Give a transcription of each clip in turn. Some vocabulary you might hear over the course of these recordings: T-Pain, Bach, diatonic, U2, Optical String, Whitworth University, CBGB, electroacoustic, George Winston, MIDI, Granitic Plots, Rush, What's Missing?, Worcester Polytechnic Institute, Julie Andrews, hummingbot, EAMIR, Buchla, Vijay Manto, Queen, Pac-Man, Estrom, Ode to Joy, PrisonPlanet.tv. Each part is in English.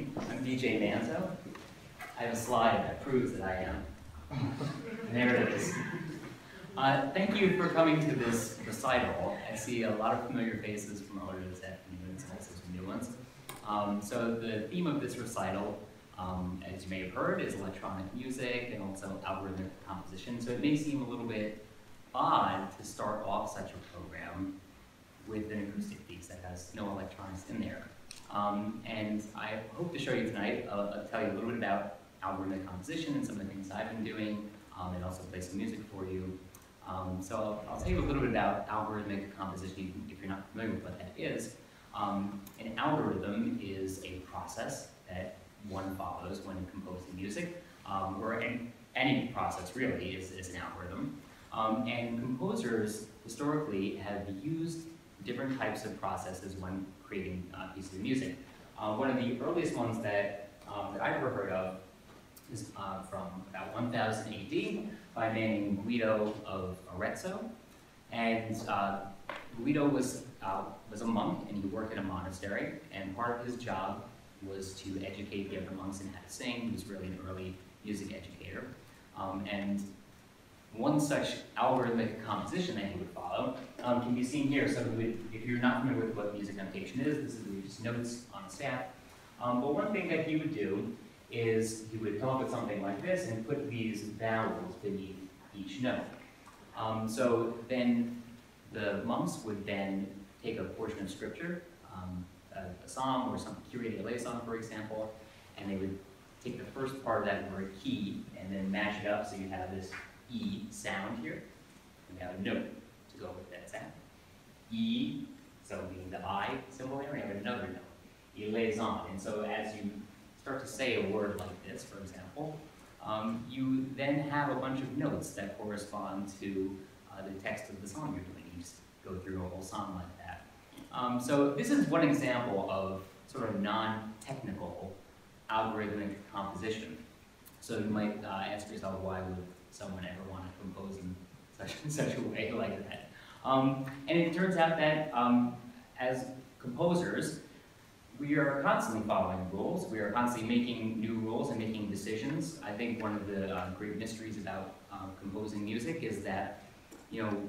name. I'm Vijay Manto. I have a slide that proves that I am. There it is. Thank you for coming to this recital. I see a lot of familiar faces from earlier this afternoon and also some new ones. So the theme of this recital, as you may have heard, is electronic music and also algorithmic composition. So it may seem a little bit odd to start off such a program with an acoustic piece that has no electronics in there. And I hope to show you tonight, I'll tell you a little bit about algorithmic composition and some of the things I've been doing, and also play some music for you. So I'll tell you a little bit about algorithmic composition if you're not familiar with what that is. An algorithm is a process that one follows when composing music, or any process really is an algorithm. And composers historically have used different types of processes when creating pieces of music. One of the earliest ones that I've ever heard of is from about 1000 AD by a man named Guido of Arezzo. And Guido was a monk, and he worked in a monastery, and part of his job was to educate the other monks in how to sing. He was really an early music educator. And one such algorithmic composition that he would follow can be seen here. So if you're not familiar with what music notation is, this is just notes on a staff. But one thing that he would do is he would come up with something like this and put these vowels beneath each note. So then the monks would then take a portion of scripture, a psalm or some curated lay song, for example, and they would take the first part of that word key and then match it up so you have this E sound here. And we have a note to go with that sound. E, so being the I symbol there, and we have another note. Il les on. And so as you start to say a word like this, for example, you then have a bunch of notes that correspond to the text of the song you're doing. You just go through a whole song like that. So this is one example of sort of non-technical algorithmic composition. So you might ask yourself, why would someone ever want to compose in such a way like that? And it turns out that as composers, we are constantly following rules. We are constantly making new rules and making decisions. I think one of the great mysteries about composing music is that, you know,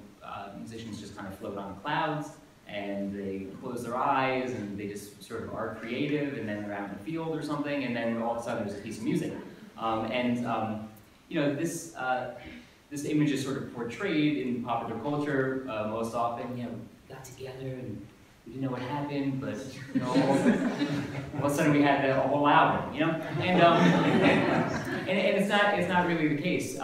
musicians just kind of float on clouds, and they close their eyes, and they just sort of are creative, and then they're out in the field or something, and then all of a sudden there's a piece of music. You know, this image is sort of portrayed in popular culture most often. You know, we got together and we didn't know what happened, but you know, all of a sudden we had a whole album. You know, and it's not really the case. You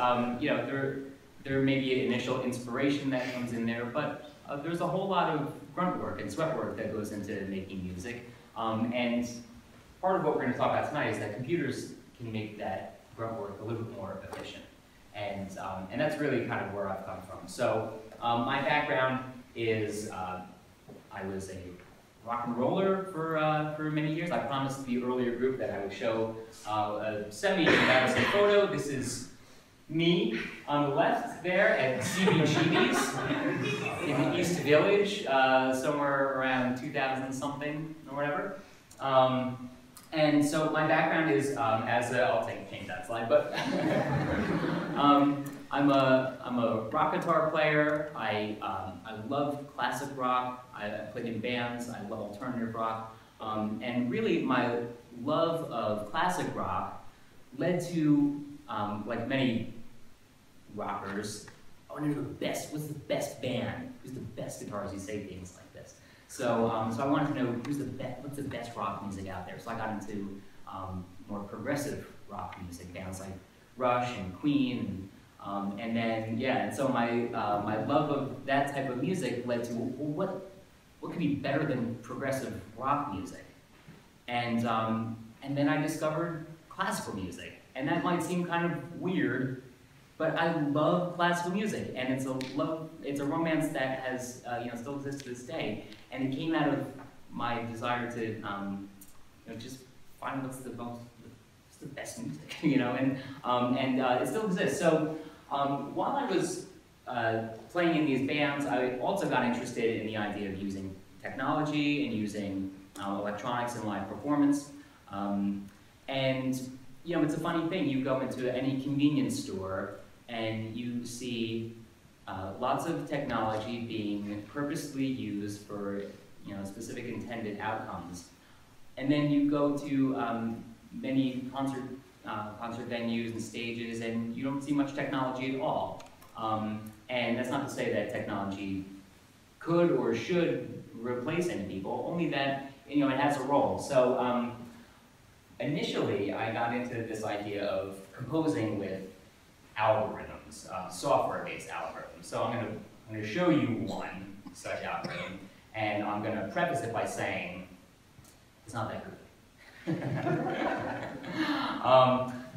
know, there may be an initial inspiration that comes in there, but there's a whole lot of grunt work and sweat work that goes into making music. And part of what we're going to talk about tonight is that computers can make that grunt work a little bit more efficient. And that's really kind of where I've come from. So my background is I was a rock and roller for many years. I promised the earlier group that I would show a semi-embarrassing photo. This is me on the left there at CBGB's in the East Village, somewhere around 2000 something or whatever. And so my background is I'll change that slide, but I'm a rock guitar player. I love classic rock. I played in bands. I love alternative rock. And really, my love of classic rock led to, like many rockers, I want to know what's the best band? Who's the best guitarist? You say things like. So, so I wanted to know what's the best rock music out there. So I got into more progressive rock music, bands like Rush and Queen, and then yeah. And so my my love of that type of music led to what could be better than progressive rock music, and then I discovered classical music, and that might seem kind of weird. But I love classical music, and it's a romance that has you know, still exists to this day, and it came out of my desire to you know, just find what's the best music, you know, and it still exists. So while I was playing in these bands, I also got interested in the idea of using technology and using electronics in live performance. And you know, it's a funny thing. You go into any convenience store and you see lots of technology being purposely used for specific intended outcomes. And then you go to many concert venues and stages, and you don't see much technology at all. And that's not to say that technology could or should replace any people, only that it has a role. So initially, I got into this idea of composing with algorithms, software-based algorithms. So I'm going to show you one such algorithm, and I'm going to preface it by saying it's not that good.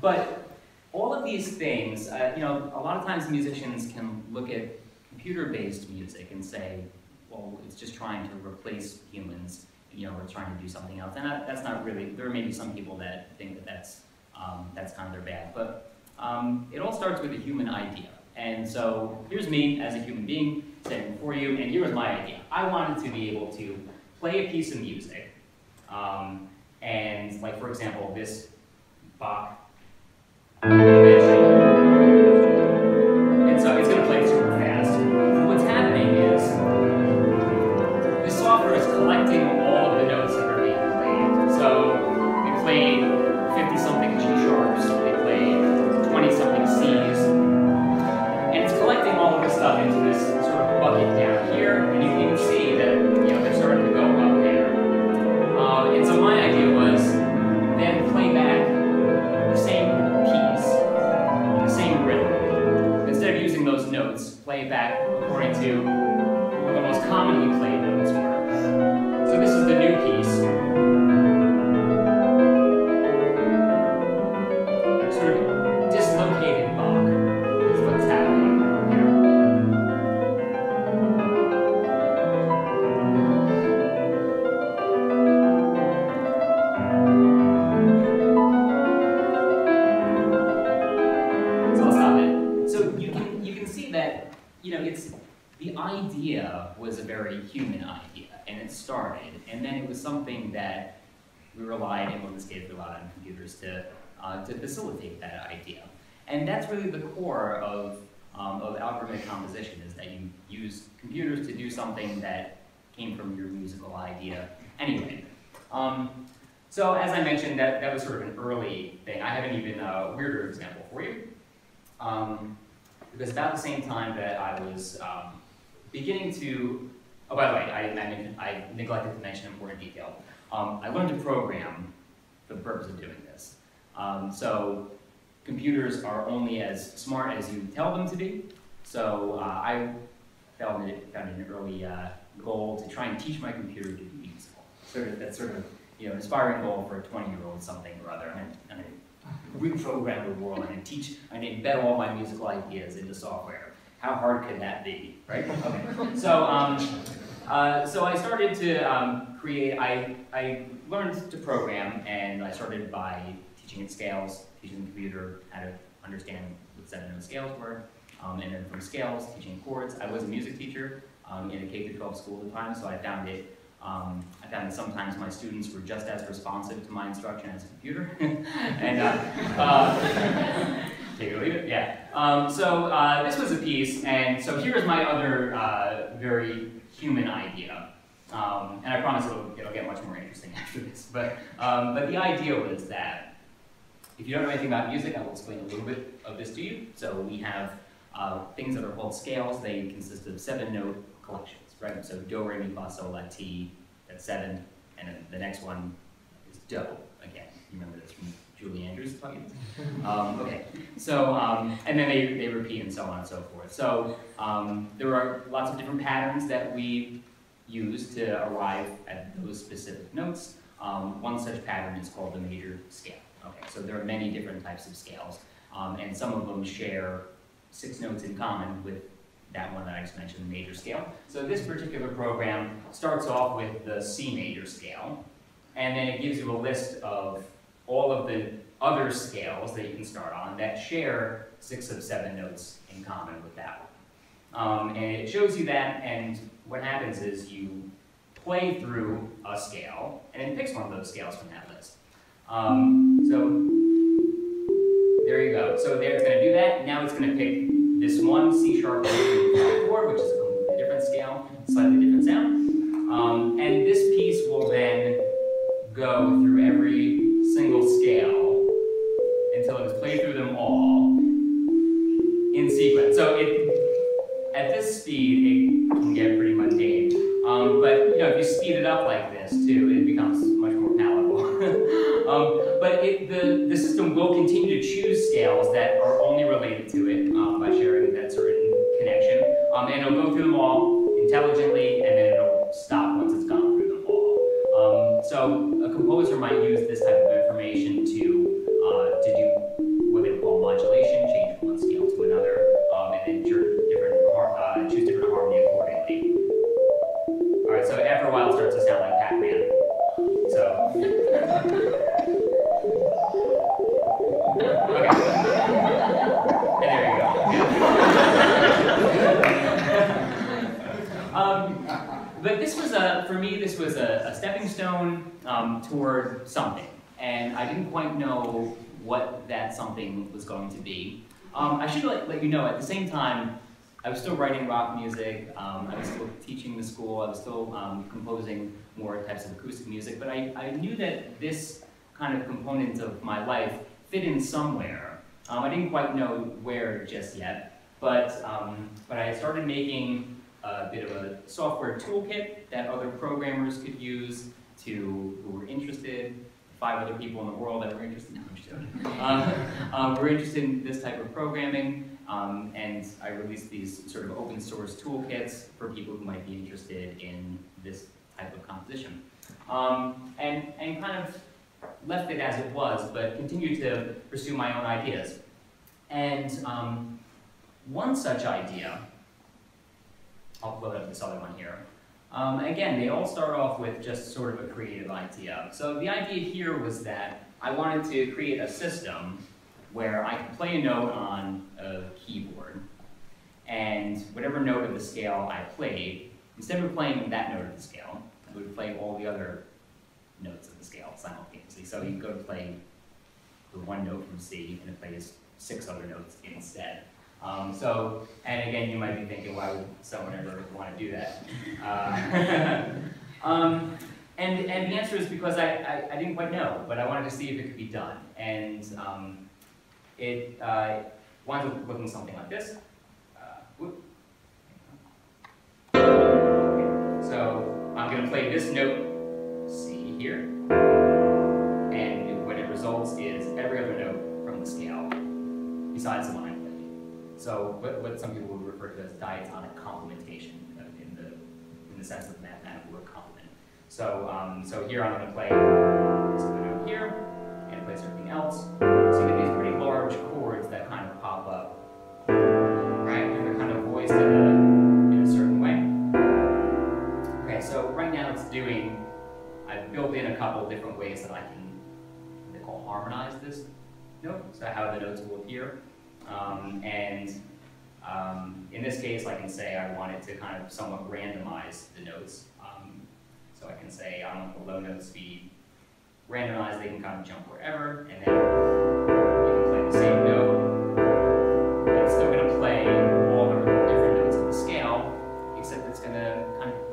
But all of these things, a lot of times musicians can look at computer-based music and say, well, it's just trying to replace humans, we're trying to do something else. And that's not really, there may be some people that think that that's kind of their bad, but it all starts with a human idea. And so here's me as a human being standing before you, and here was my idea. I wanted to be able to play a piece of music, and like, for example, this Bach. And so it's going to play super fast. And what's happening is this software is collecting all of the notes that are being played. So they played 50-something G sharps, they played 20-something Cs, and it's collecting all of this stuff into this sort of bucket down here. And you can see that they're starting to go up there. And so my idea was then play back the same. Notes, play back according to what the most commonly played notes were. So this is the new piece. Sort of dislocated Bach is what's happening here. So I'll stop it. So you can see that, the idea was a very human idea, and it started, and then it was something that we relied, and in this case, we relied on computers to facilitate that idea. And that's really the core of algorithmic composition, is that you use computers to do something that came from your musical idea anyway. So as I mentioned, that was sort of an early thing. I have an even weirder example for you. Because about the same time that I was beginning to, oh, by the way, I neglected to mention an important detail. I learned to program for the purpose of doing this. So computers are only as smart as you tell them to be. So I found an early goal to try and teach my computer to be musical. That's sort of inspiring goal for a 20-year-old something or other. And reprogram the world and and embed all my musical ideas into software. How hard could that be, right? Okay. So, so I started to create. I learned to program, and I started by teaching it scales, teaching the computer how to understand what seven note scales were, and then from scales, teaching chords. I was a music teacher in a K-12 school at the time, so I found it. I found that sometimes my students were just as responsive to my instruction as a computer. And take it or leave it, yeah. So this was a piece, and so here's my other very human idea. And I promise it'll get much more interesting after this. But the idea was that if you don't know anything about music, I will explain a little bit of this to you. So we have things that are called scales. They consist of seven-note collections. Right, so do, re, mi, fa, sol, la, ti, that's seven, and then the next one is do, again. You remember this from Julie Andrews talking? Okay, so, and then they repeat and so on and so forth. So there are lots of different patterns that we use to arrive at those specific notes. One such pattern is called the major scale. Okay, so there are many different types of scales, and some of them share 6 notes in common with that one that I just mentioned, the major scale. So this particular program starts off with the C major scale, and then it gives you a list of all of the other scales that you can start on that share 6 of 7 notes in common with that one. And it shows you that, and what happens is you play through a scale, and it picks one of those scales from that list. So there you go. So there, it's going to do that. Now it's going to pick this one C-sharp chord, which is a completely different scale, slightly different sound. And this piece will then go through every single scale until it is played through them all in sequence. So it, at this speed, it can get pretty mundane. But you know, if you speed it up like this too, it becomes much more palatable. But the system will continue to choose scales that are only related to it by sharing that certain connection. And it'll go through them all intelligently, and then it'll stop once it's gone through them all. So a composer might use this type of information to do what they call modulation, change from one scale to another, and then choose different harmony accordingly. All right, so after a while it starts to sound like Pac-Man. So, okay, and there you go. But this was a, for me, this was a stepping stone toward something, and I didn't quite know what that something was going to be. I should let you know, at the same time, I was still writing rock music, I was still teaching the school, I was still composing more types of acoustic music, but I knew that this kind of component of my life fit in somewhere. I didn't quite know where just yet, but I started making a bit of a software toolkit that other programmers could use who were interested. 5 other people in the world that were interested. No, I'm just joking. Were interested in this type of programming, and I released these sort of open source toolkits for people who might be interested in this type of composition, and kind of left it as it was, but continued to pursue my own ideas. And one such idea. I'll load up this other one here. Again, they all start off with just sort of a creative idea. So the idea here was that I wanted to create a system where I could play a note on a keyboard, and whatever note of the scale I played, instead of playing that note of the scale, I would play all the other notes of the scale simultaneously. So you go to play the one note from C, and it plays 6 other notes instead. So, and again, you might be thinking, why would someone ever want to do that? And the answer is because I didn't quite know, but I wanted to see if it could be done. And it wound up looking something like this. Okay. So I'm going to play this note, C here, and what it results is every other note from the scale besides the one. So what some people would refer to as diatonic complementation in the sense of the mathematical word complement. So, so here I'm going to play this note here, and play something else. So you get these pretty large chords that kind of pop up, right? And they're kind of voiced in a certain way. Okay, so right now it's doing, I've built in a couple different ways that I can, what they call harmonize this note, so how the notes will appear. In this case, I can say I wanted to kind of somewhat randomize the notes. So I can say I want the low notes to be randomized, they can kind of jump wherever, and then you can play the same note, and it's still going to play all the different notes of the scale, except it's going to kind of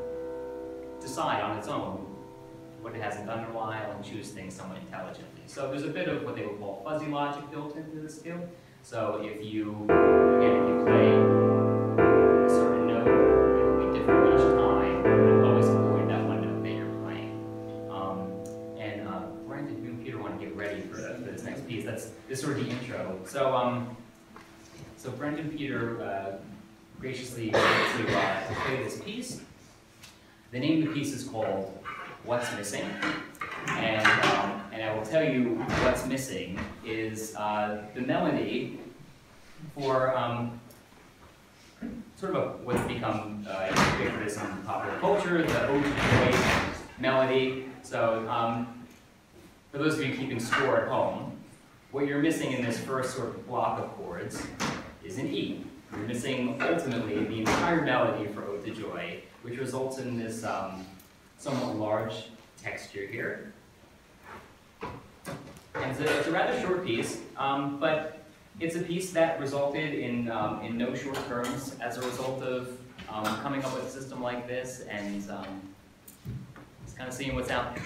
decide on its own what it hasn't done in a while and choose things somewhat intelligently. So there's a bit of what they would call fuzzy logic built into this skill. So if you, again, if you play a certain note, it will be different each time, but it'll always avoid that one note that you're playing. Brian, did you and Peter want to get ready for this next piece? That's sort of the intro. So, so Brendan Peter graciously to play this piece. The name of the piece is called What's Missing? And I will tell you what's missing is the melody for sort of what's become a criticism in popular culture, the Ode to Joy melody. So for those of you keeping score at home, what you're missing in this first sort of block of chords is an E. You're missing ultimately the entire melody for Ode to Joy, which results in this somewhat large texture here. happens. It's a rather short piece, but it's a piece that resulted in no short terms as a result of coming up with a system like this and just kind of seeing what's out there.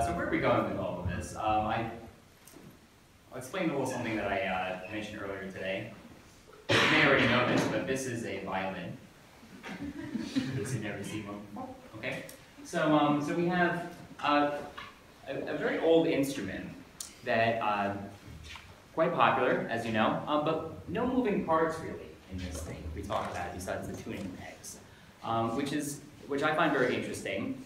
So where are we going with all of this? I'll explain a little something that I mentioned earlier today. You may already know this, but this is a violin. This you never see one. Okay. So so we have a very old instrument that quite popular, as you know, but no moving parts really in this thing we talk about besides the tuning pegs, which I find very interesting.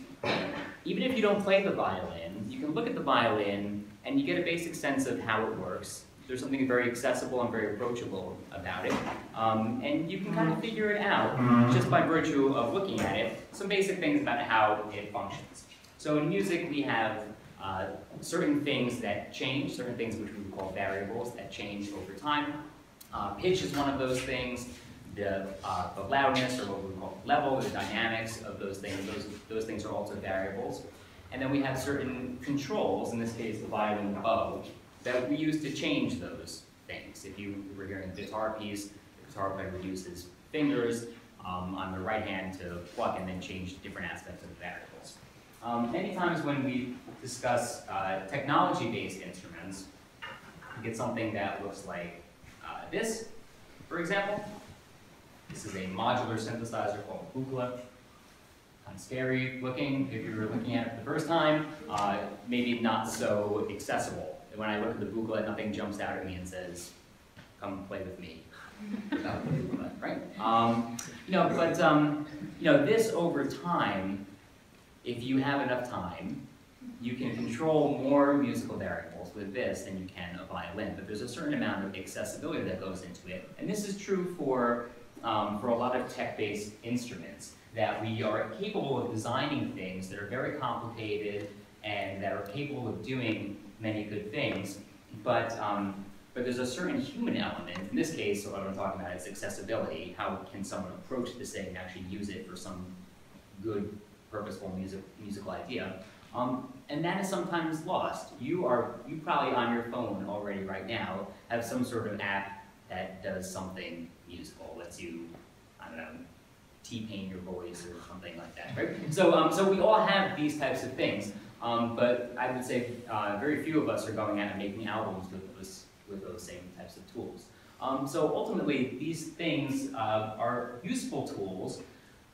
Even if you don't play the violin, you can look at the violin and you get a basic sense of how it works. There's something very accessible and very approachable about it. And you can kind of figure it out just by virtue of looking at it, some basic things about how it functions. So in music, we have certain things that change, certain things which we would call variables that change over time. Pitch is one of those things. The loudness, or what we call level, the dynamics of those things, those things are also variables. And then we have certain controls, in this case the violin and the bow, that we use to change those things. If you were hearing the guitar piece, the guitar player would use his fingers on the right hand to pluck and then change different aspects of the variables. Many times when we discuss technology-based instruments, you get something that looks like this, for example. This is a modular synthesizer called Buchla. Kind of scary looking if you were looking at it for the first time. Maybe not so accessible. When I look at the Buchla, nothing jumps out at me and says, "Come play with me." Without the Buchla, right? But this over time, if you have enough time, you can control more musical variables with this than you can a violin. But there's a certain amount of accessibility that goes into it, and this is true for a lot of tech-based instruments. that we are capable of designing things that are very complicated and that are capable of doing many good things, but there's a certain human element. In this case, what I'm talking about is accessibility. How can someone approach this thing and actually use it for some good, purposeful musical idea? And that is sometimes lost. You probably on your phone already right now have some sort of app that does something musical, lets you, I don't know, T-Pain your voice or something like that, right? So we all have these types of things, but I would say very few of us are going out and making albums with those same types of tools. So ultimately, these things are useful tools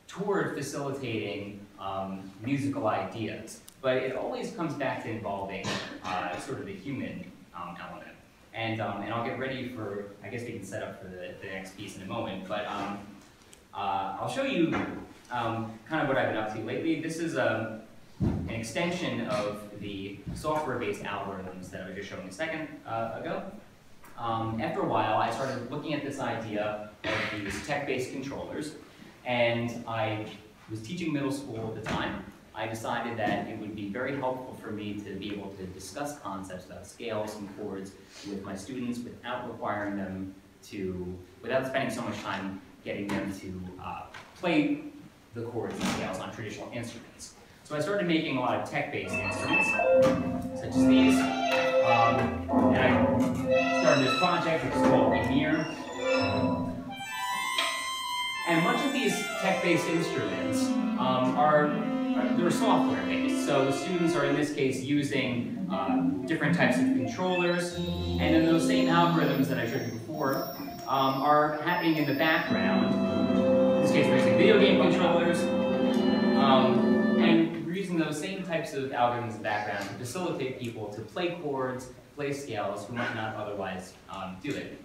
toward facilitating musical ideas, but it always comes back to involving sort of the human element. And I'll get ready for, I guess we can set up for the next piece in a moment, but I'll show you kind of what I've been up to lately. This is an extension of the software-based algorithms that I was just showing a second ago. After a while, I started looking at this idea of these tech-based controllers, and I was teaching middle school at the time. I decided that it would be very helpful for me to be able to discuss concepts about scales and chords with my students without requiring them to, without spending so much time getting them to play the chords and scales on traditional instruments. So I started making a lot of tech-based instruments, such as these. And I started this project, which is called Emir. And much of these tech-based instruments they're software-based. So the students are, in this case, using different types of controllers. And then those same algorithms that I showed you before are happening in the background. In this case, we're using video game controllers. And we're using those same types of algorithms in the background to facilitate people to play chords, play scales, who might not otherwise do it.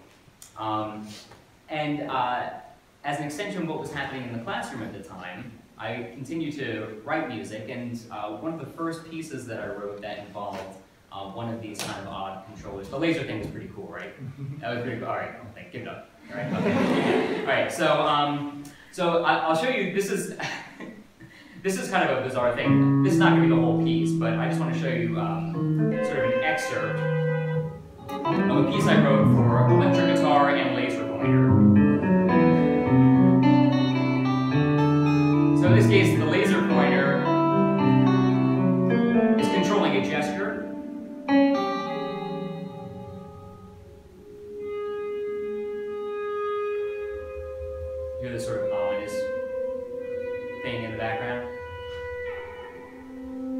As an extension of what was happening in the classroom at the time, I continued to write music, and one of the first pieces that I wrote that involved one of these kind of odd controllers. The laser thing was pretty cool, right? That was pretty cool. All right, okay, give it up. All right, okay. All right, so I'll show you, this is, this is kind of a bizarre thing. This is not gonna be the whole piece, but I just want to show you sort of an excerpt of a piece I wrote for electric guitar and laser pointer. So in this case, the laser pointer is controlling a gesture. You hear this sort of ominous thing in the background.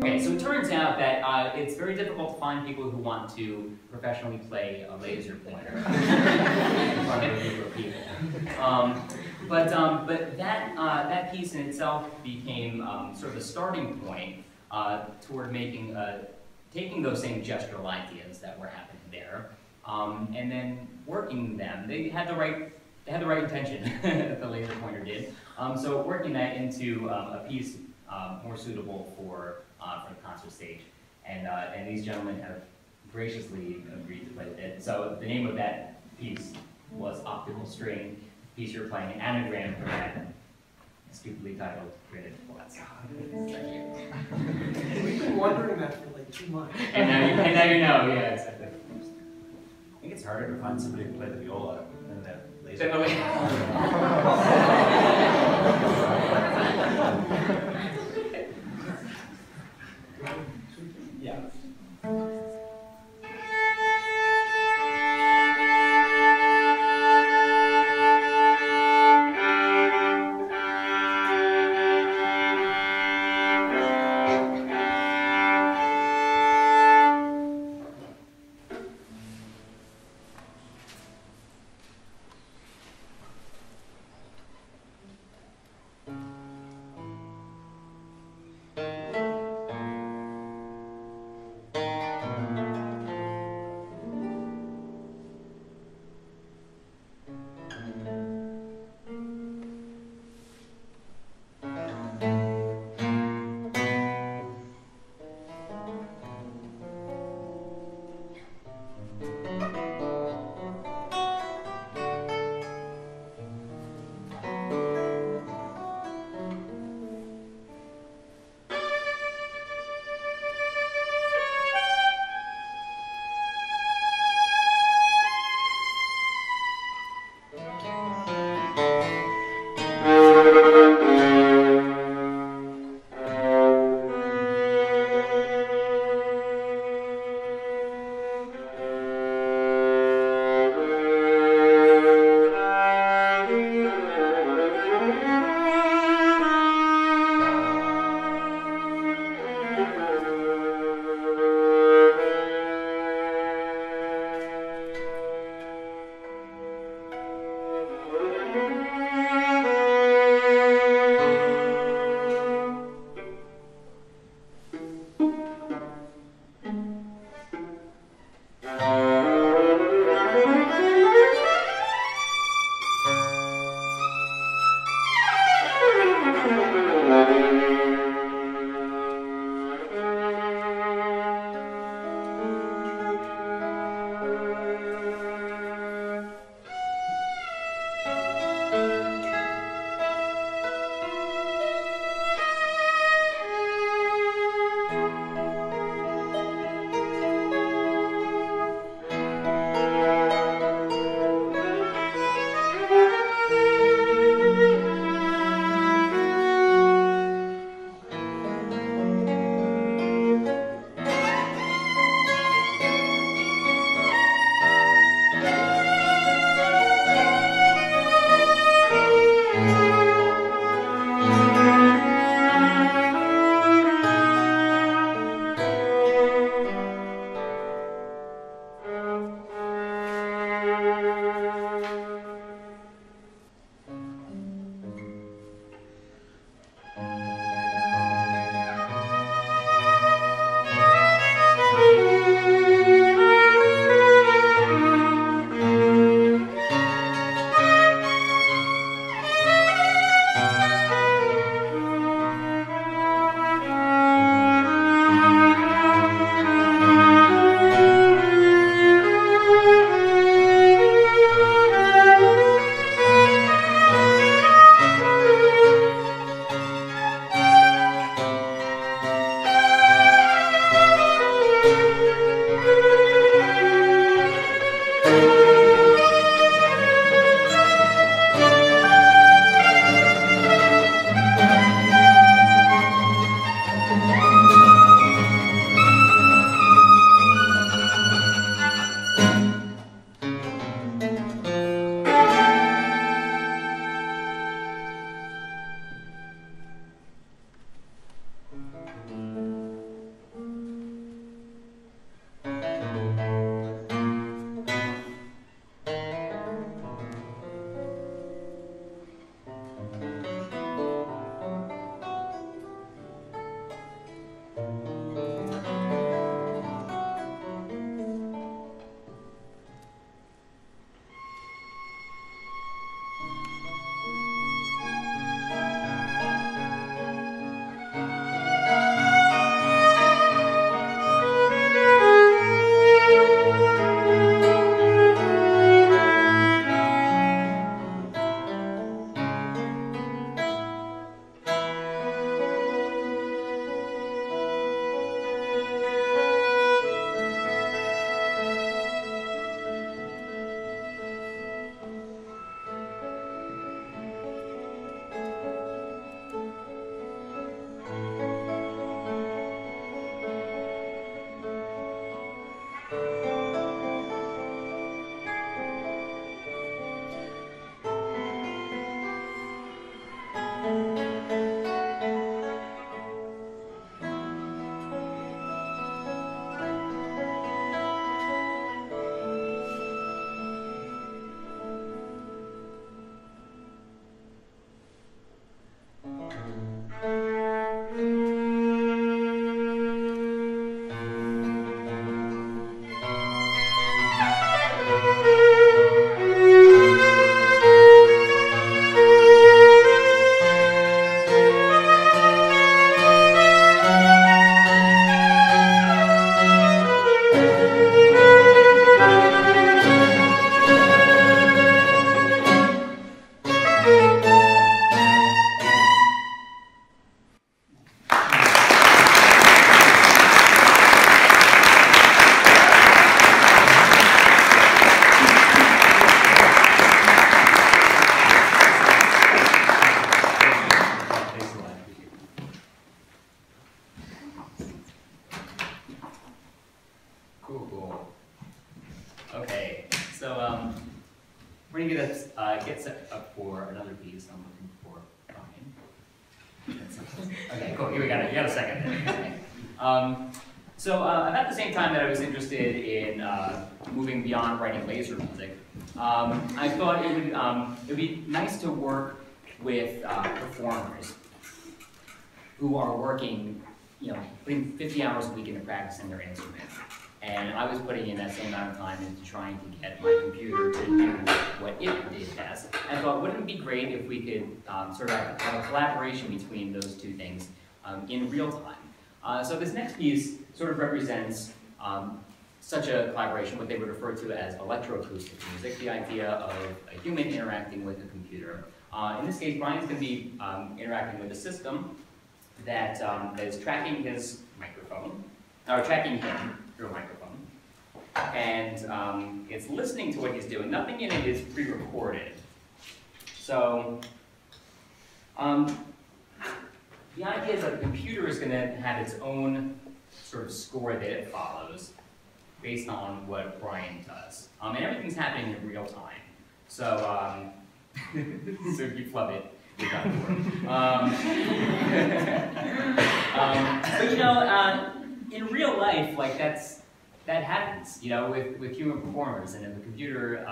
Okay, so it turns out that it's very difficult to find people who want to professionally play a laser pointer in front of a group of people. But that piece in itself became sort of a starting point toward making taking those same gestural ideas that were happening there, and then working them. They had the right intention. The laser pointer did. So working that into a piece more suitable for the concert stage, and these gentlemen have graciously agreed to play with it. So the name of that piece was Optical String. Piece you're playing, an anagram for that, stupidly titled Granitic Plots. We've been wondering that for like 2 months. And now you know, yeah, exactly. I think it's harder to find somebody to play the viola than that laser. Yeah. Who are working, putting 50 hours a week into practicing their instrument. And I was putting in that same amount of time into trying to get my computer to do what it did best. And I thought, wouldn't it be great if we could sort of have a collaboration between those two things in real time? So this next piece sort of represents such a collaboration, what they would refer to as electroacoustic music, the idea of a human interacting with a computer. In this case, Brian's going to be interacting with a system that is tracking his microphone, or tracking him through a microphone, and it's listening to what he's doing. Nothing in it is pre-recorded. So the idea is that the computer is going to have its own sort of score that it follows based on what Brian does. And everything's happening in real time. So, so if you flub it, you're done for it. But in real life, like that happens, with human performers. And in the computer,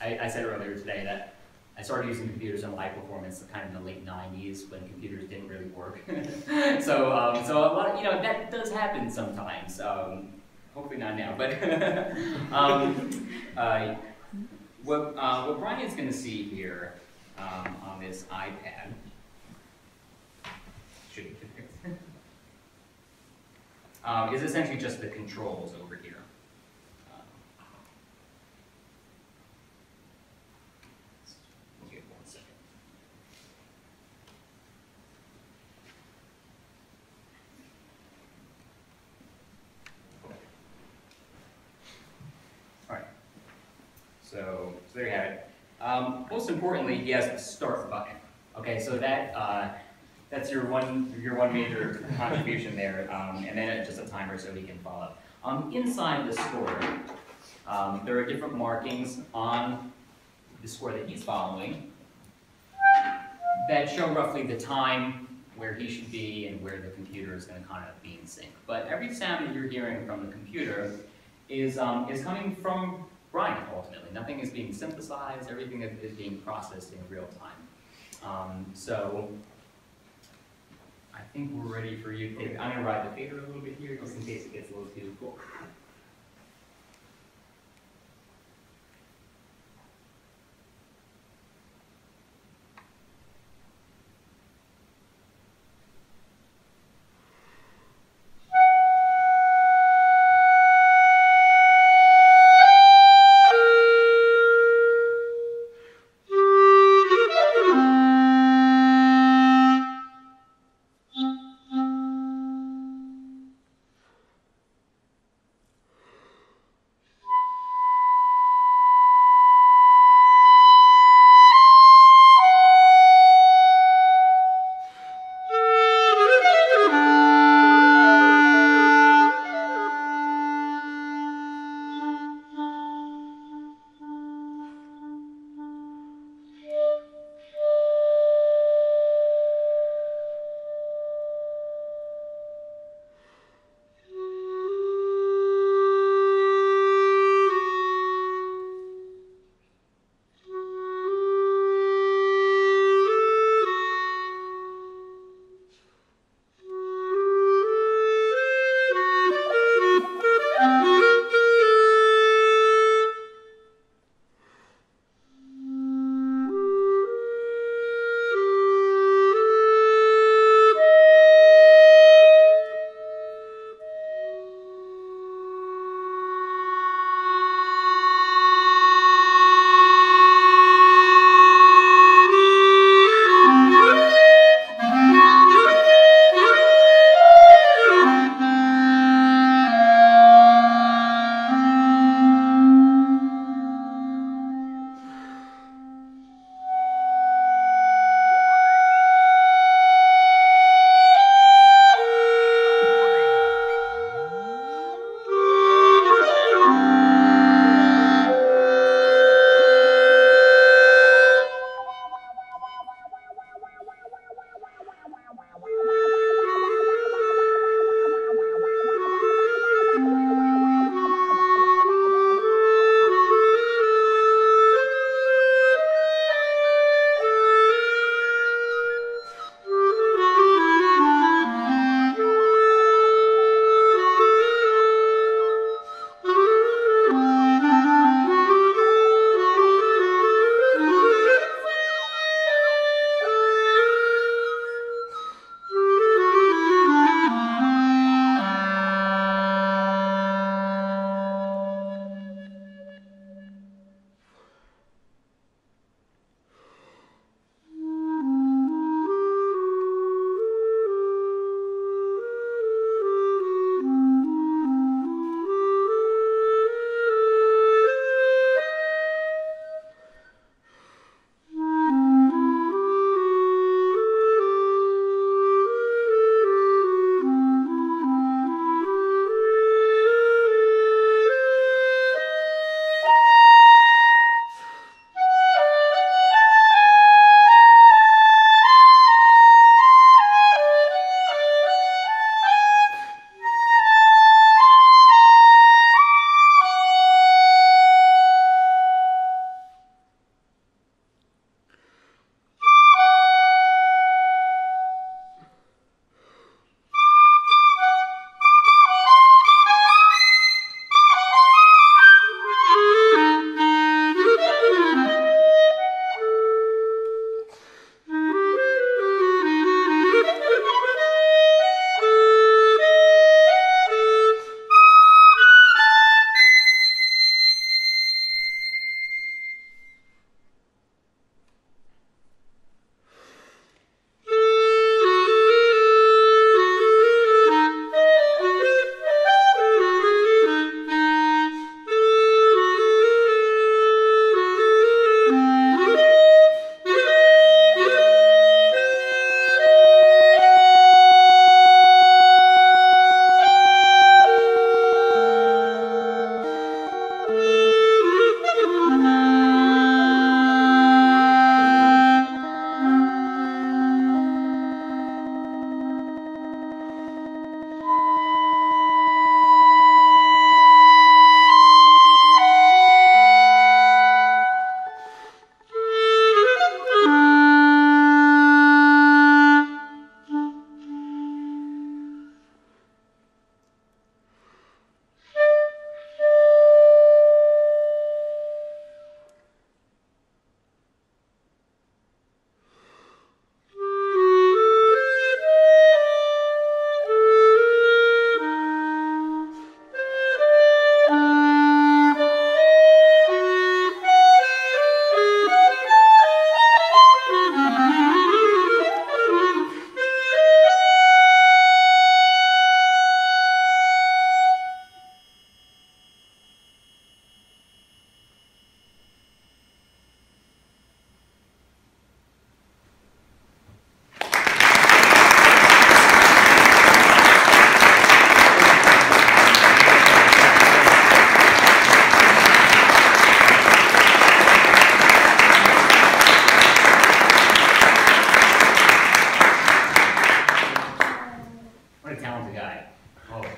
I said earlier today that I started using computers in live performance kind of in the late 90s when computers didn't really work. So a lot of, that does happen sometimes. Hopefully not now, but what Brian's going to see here on this iPad is essentially just the controls over here. So there you have it. Most importantly, he has a start button. Okay, so that that's your one major contribution there, and then just a timer so he can follow. Inside the score, there are different markings on the score that he's following that show roughly the time where he should be and where the computer is going to kind of be in sync. But every sound that you're hearing from the computer is coming from Brian, ultimately. Nothing is being synthesized, everything is being processed in real time. So I think we're ready for you. I'm going to ride the fader a little bit here, just in case it gets a little too cool.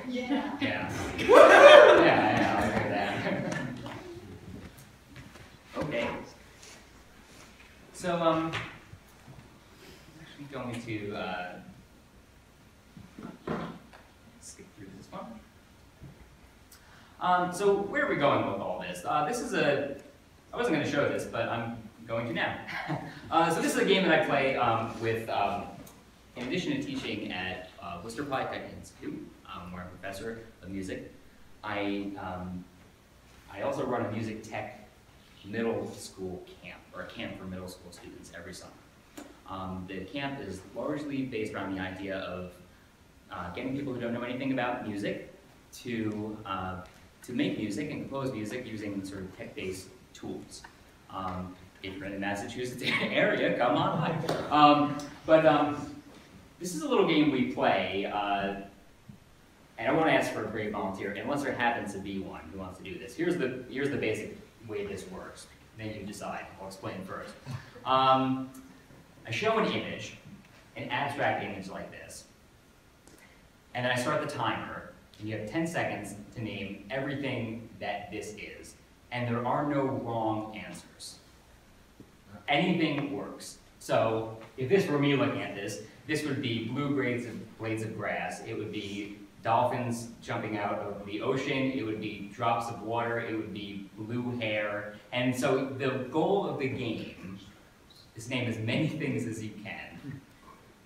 Yeah. Yeah. Yeah, I'll hear that. Okay. So, I'm actually going to skip through this one. So, where are we going with all this? This is a, I wasn't going to show this, but I'm going to now. So this is a game that I play with, in addition to teaching at Worcester Polytechnic Institute, where I'm a professor of music, I also run a music tech middle school camp, or a camp for middle school students every summer. The camp is largely based around the idea of getting people who don't know anything about music to make music and compose music using sort of tech-based tools. If you're in the Massachusetts area, come on by. This is a little game we play, and I won't ask for a great volunteer, unless there happens to be one who wants to do this. Here's the basic way this works. Then you decide. I'll explain first. I show an image, an abstract image like this, and then I start the timer, and you have 10 seconds to name everything that this is, and there are no wrong answers. Anything works. So if this were me looking at this, this would be blue blades of grass, it would be dolphins jumping out of the ocean, it would be drops of water, it would be blue hair, and so the goal of the game is name as many things as you can,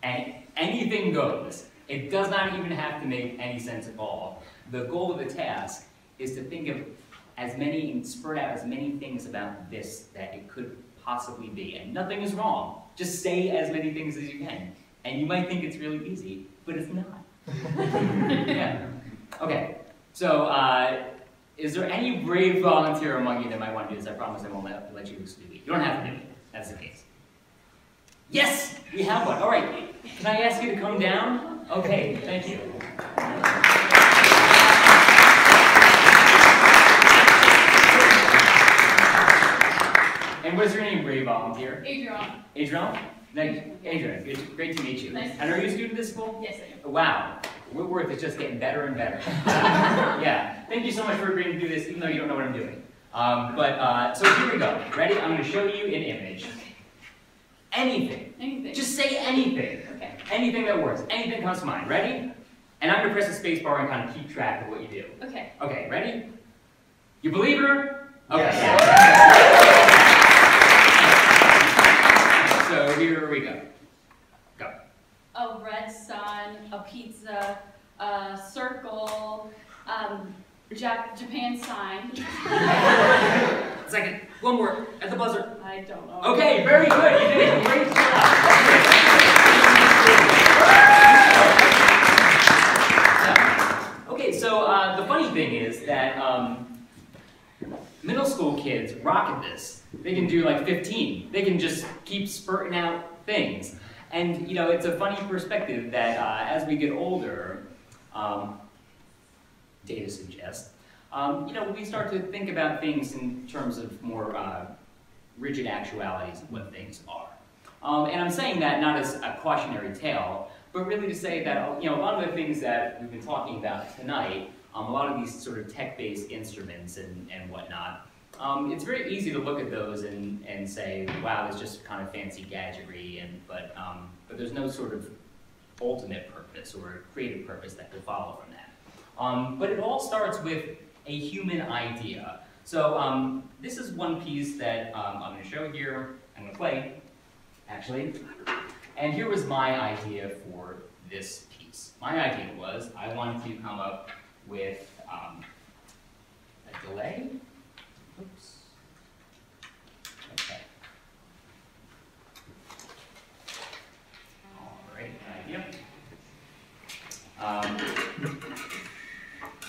and anything goes. It does not even have to make any sense at all. The goal of the task is to think of as many and spread out as many things about this that it could possibly be, and nothing is wrong. Just say as many things as you can, and you might think it's really easy, but it's not. Yeah. Okay. So, is there any brave volunteer among you that might want to do this? I promise I won't let you exclude me. You don't have to do it. That's the case. Yes, we have one. All right. Can I ask you to come down? Okay. Thank you. And what's your name, brave volunteer? Adrian. Adrian? Adrian, great to meet you. Nice. And are you a student at this school? Yes, I am. Wow. Whitworth is just getting better and better. Yeah. Thank you so much for agreeing to do this, even though you don't know what I'm doing. So here we go. Ready? I'm going to show you an image. Anything. Anything. Just say anything. Okay. Anything that works. Anything comes to mind. Ready? And I'm going to press the space bar and kind of keep track of what you do. Okay. Okay, ready? You believe her? Okay. Yes. So here we go. Go. A red sun, a pizza, a circle, Japan sign. Second. One more. At the buzzer. I don't know. Okay, very good. You did a great job. Okay, so the funny thing is that middle school kids rocket this. They can do like 15. They can just keep spurting out things. And, you know, it's a funny perspective that as we get older, data suggests, you know, we start to think about things in terms of more rigid actualities of what things are. And I'm saying that not as a cautionary tale, but really to say that, you know, a lot of the things that we've been talking about tonight, a lot of these sort of tech-based instruments and whatnot, it's very easy to look at those and say, wow, it's just kind of fancy gadgetry, but there's no sort of ultimate purpose or creative purpose that could follow from that. But it all starts with a human idea. So this is one piece that I'm going to show here. I'm going to play, actually. And here was my idea for this piece. My idea was I wanted to come up with a delay. Oops. Okay. All right, good idea.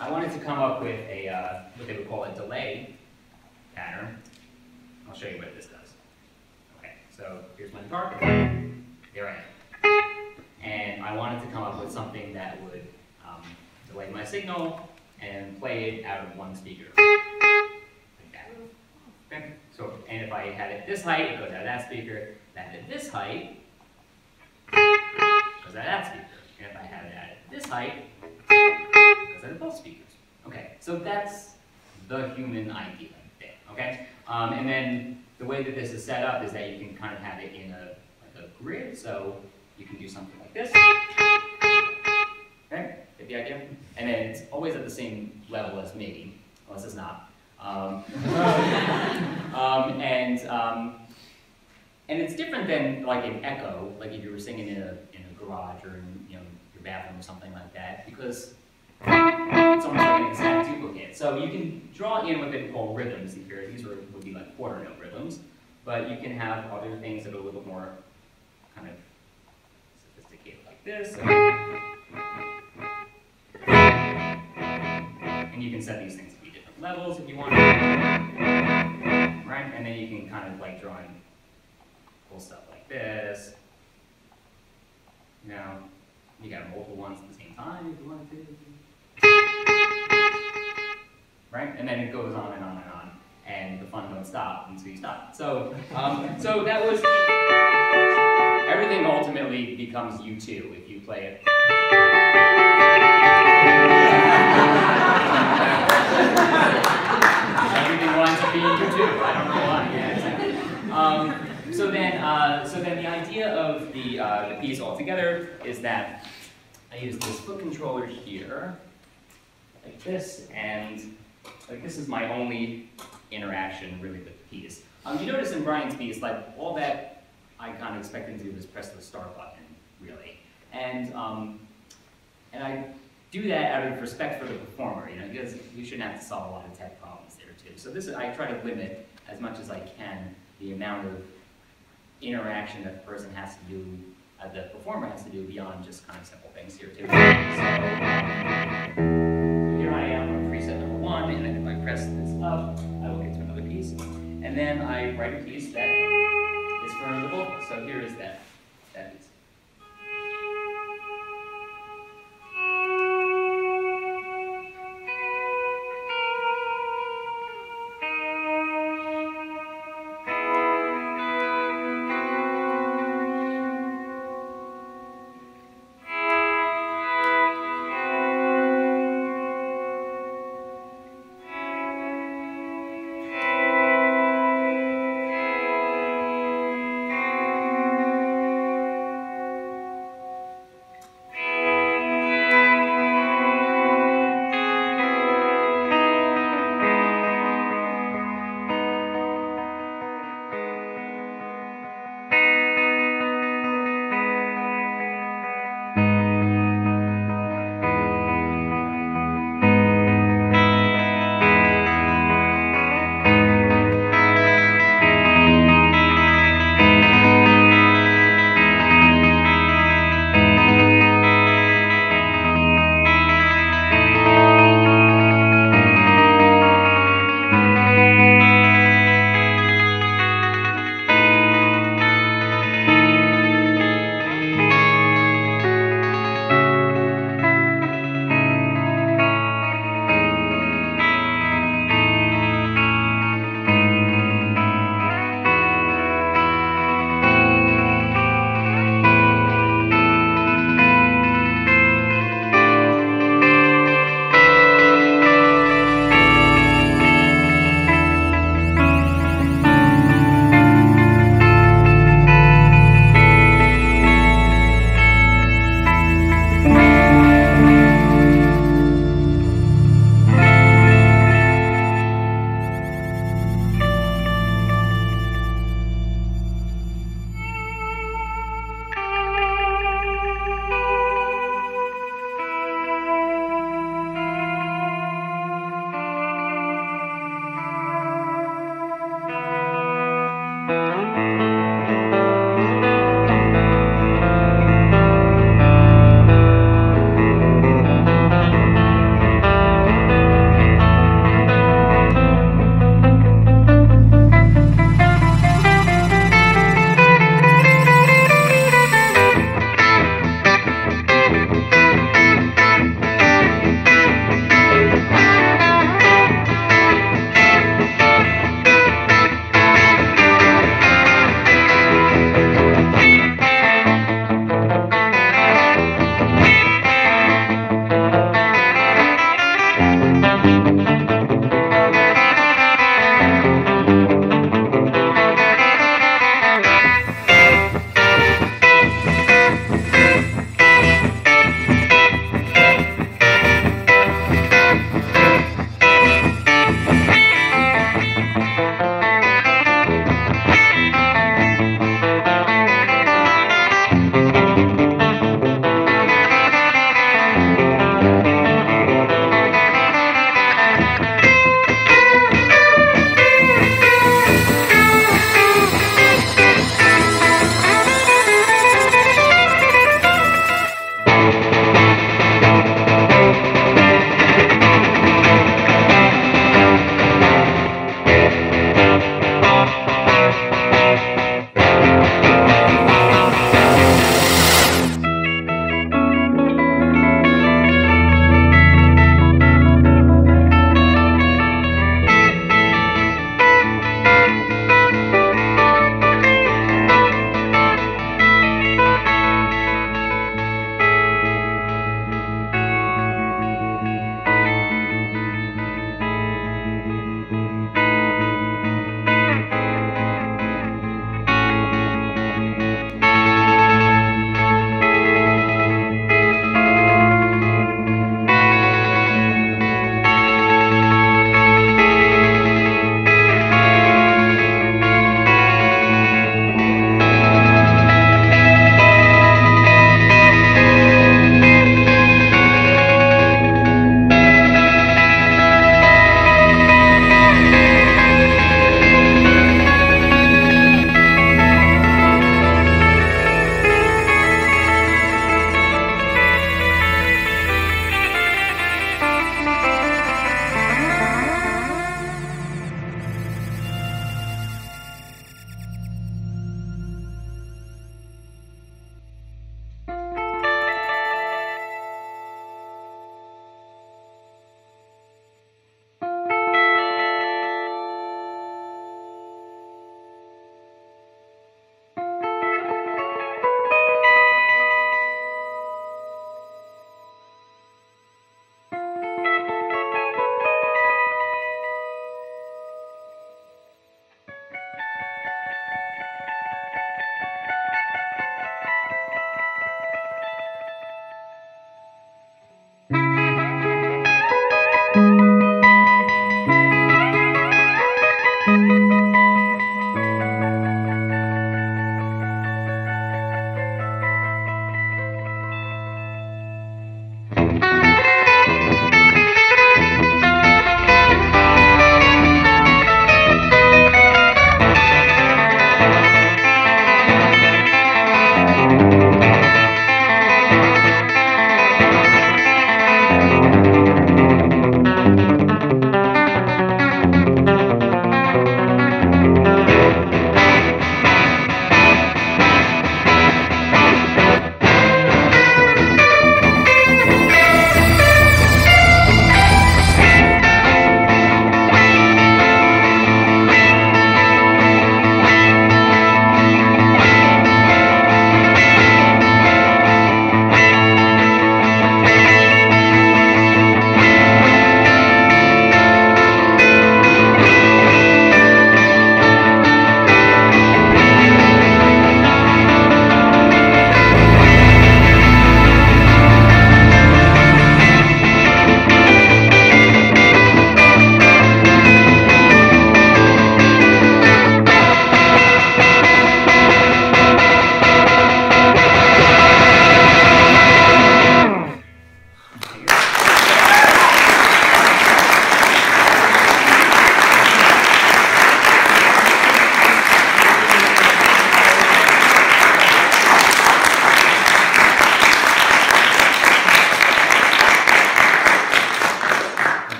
I wanted to come up with a what they would call a delay pattern. I'll show you what this does. Okay, so here's my guitar. Here I am. And I wanted to come up with something that would delay my signal and play it out of one speaker. Okay. So, and if I had it this height, it goes out of that speaker. If I had it this height, it goes out of that speaker. And if I had it at this height, it goes the pulse speakers. Okay, so that's the human idea thing, okay? And then the way that this is set up is that you can kind of have it in a, like a grid, so you can do something like this. Okay, get the idea? And then it's always at the same level as MIDI, unless it's not. And it's different than like an echo, like if you were singing in a garage or in your bathroom or something like that, because it's almost like an exact duplicate. So you can draw in what they call rhythms here. These would be like quarter note rhythms, but you can have other things that are a little more kind of sophisticated like this. And you can set these things to be different levels if you want to. Right? And then you can kind of like draw in cool stuff like this. Now, you got multiple ones at the same time if you want to. Right? And then it goes on and on and on, and the fun don't stop until you stop. So, so that was, everything ultimately becomes U2 if you play it. Everything wants to be U2, I don't know why. Yeah, exactly. So then the idea of the piece altogether is that I use this foot controller here, like this, and like this is my only interaction really with the piece. You notice in Brian's piece, like all that I kind of expected to do was press the start button, really. And I do that out of respect for the performer, because you shouldn't have to solve a lot of tech problems there too. So this, I try to limit as much as I can the amount of interaction that the person has to do, the performer has to do beyond just kind of simple things here too. So here I am on preset number 1, and then if I press this up, I will get to another piece. And then I write a piece that is for the vocal. So here is that piece.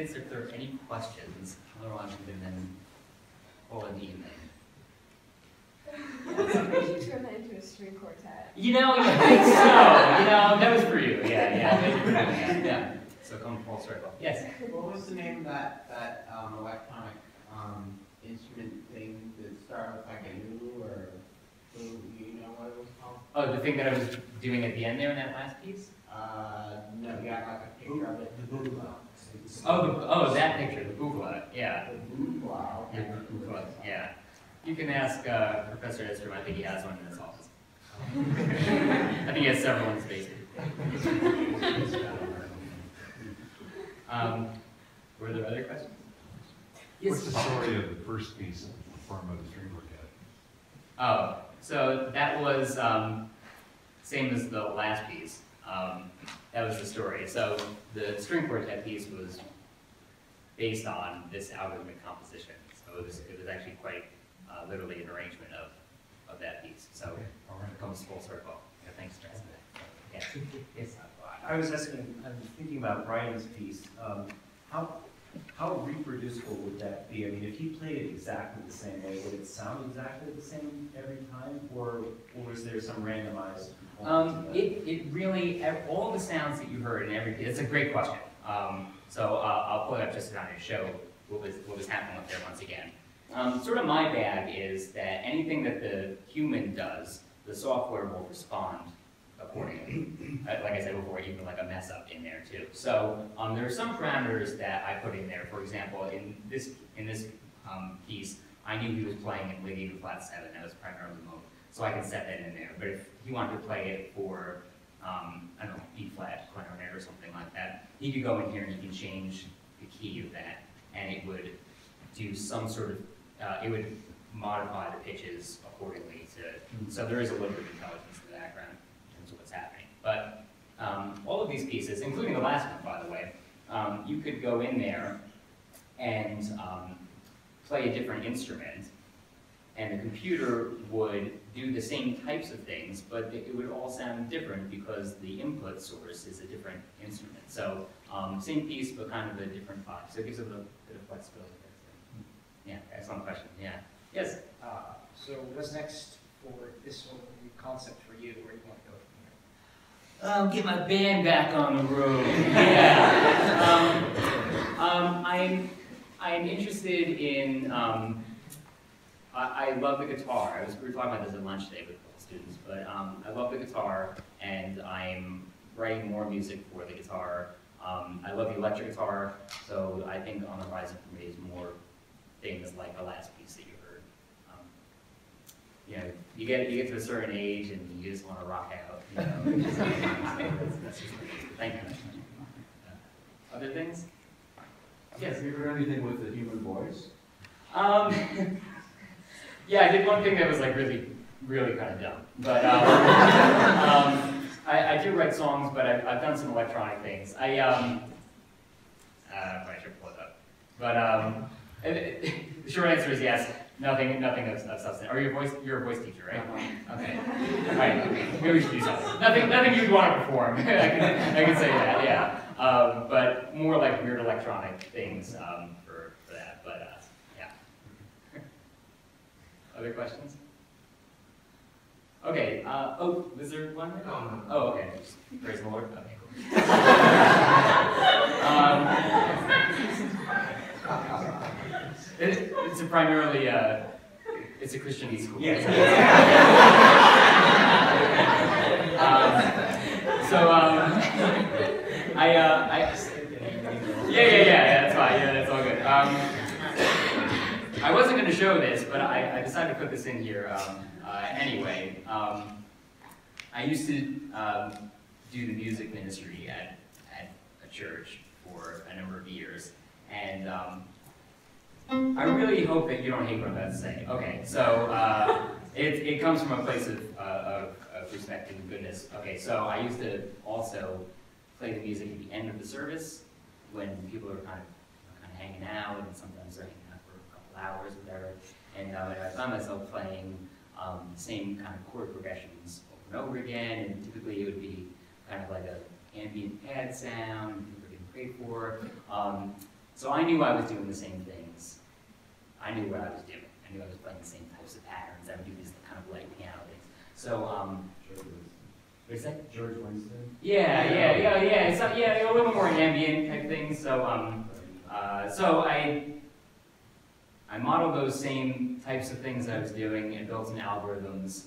is if there are any questions, otherwise we can then pull an email. We should turn that into a string quartet. You know, you think so. You know, that was for you. Yeah. So come full circle. Yes. What was the name of that electronic instrument thing that started with like a Lulu or Lulu? Do you know what it was called? Oh, the thing that I was doing at the end there in that last piece. No, we got like a picture of it. The Buchla. Oh, that picture, the Buchla. Yeah. The Buchla. Yeah. The Buchla. Yeah. You can ask Professor Estrom. I think he has one in his office. I think he has several in his basement. Were there other questions? Yes. What's the story of the first piece in the form of the string quartet? Oh, so that was same as the last piece. That was the story. So the string quartet piece was based on this algorithmic composition. So it was actually quite literally an arrangement of that piece. So okay. All right. It comes full circle. Yeah, thanks, Justin. Yeah. Yes. I was asking, I was thinking about Brian's piece. How reproducible would that be? I mean, if he played it exactly the same way, would it sound exactly the same every time, or was there some randomized component to that? It really, all the sounds that you heard in every piece, it's a great question. I'll pull it up just to kind of show what was happening up there once again. Sort of my bag is that anything that the human does, the software will respond accordingly. Like I said before, even like a mess up in there too. So there are some parameters that I put in there. For example, in this piece, I knew he was playing in Lydian flat 7. That was primarily mode, so I can set that in there. But if he wanted to play it for I don't know, B flat clarinet or something like that, he could go in here and he can change the key of that, and it would do some sort of it would modify the pitches accordingly. So there is a little bit of intelligence in the background. What's happening. But all of these pieces, including the last one, by the way, you could go in there and play a different instrument, and the computer would do the same types of things, but it would all sound different because the input source is a different instrument. So same piece, but kind of a different vibe. So it gives a little bit of flexibility. Yeah, excellent question. Yeah. Yes? So what's next for this whole concept for you? Where do you want to go? Get my band back on the road. Yeah. I'm interested in, I love the guitar. We were talking about this at lunch today with a couple of students, but I love the guitar, and I'm writing more music for the guitar. I love the electric guitar, so I think on the horizon for me is more things like the last piece that you heard. You know, you get to a certain age and you just want to rock out. You know, that's just amazing. Thank you. Other things? Yes. Have you heard anything with the human voice? Yeah, I did one thing that was like really kind of dumb. But I do write songs, but I've done some electronic things. I should pull it up. But the short answer is yes. Nothing of substance. Or you're a voice teacher, right? Okay. All right. Maybe we should do something. Nothing you'd want to perform. I can say that, yeah. But more like weird electronic things for that. But yeah. Other questions? Okay. Oh, was there one? Oh, okay. Praise the Lord. Okay. It's a primarily, it's a Christian school. Yes. Yeah, that's fine, yeah, that's all good. I wasn't going to show this, but I decided to put this in here anyway. I used to do the music ministry at a church for a number of years, and I really hope that you don't hate what I'm about to say. Okay, so it comes from a place of respect and goodness. Okay, so I used to also play the music at the end of the service when people are kind of hanging out, and sometimes they're hanging out for a couple hours or whatever. And I found myself playing the same kind of chord progressions over and over again, and typically it would be kind of like an ambient pad sound, people are getting prayed for. So I knew I was doing the same things. I knew what I was doing. I knew I was playing the same types of patterns. I would do these kind of light piano things. So, what's that? George Winston? Yeah. It's not, a little more ambient type thing. So, I modeled those same types of things I was doing and built some algorithms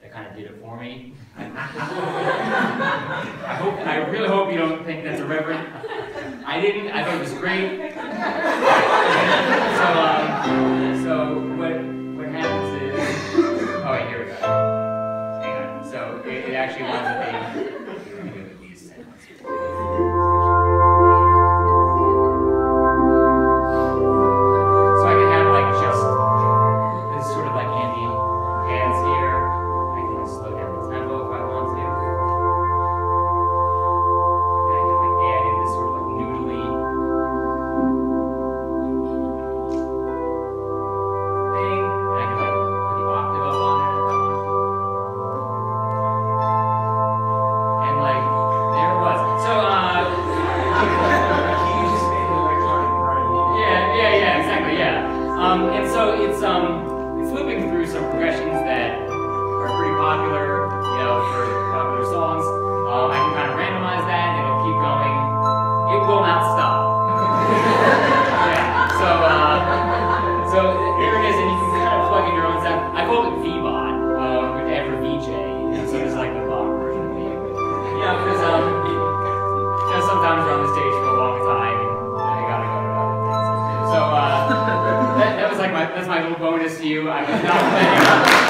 that kind of did it for me. I really hope you don't think that's irreverent. I didn't. I thought it was great. So what happens is, oh wait, here we go. Hang on. So it actually wants to be. That's my little bonus to you. I was not planning on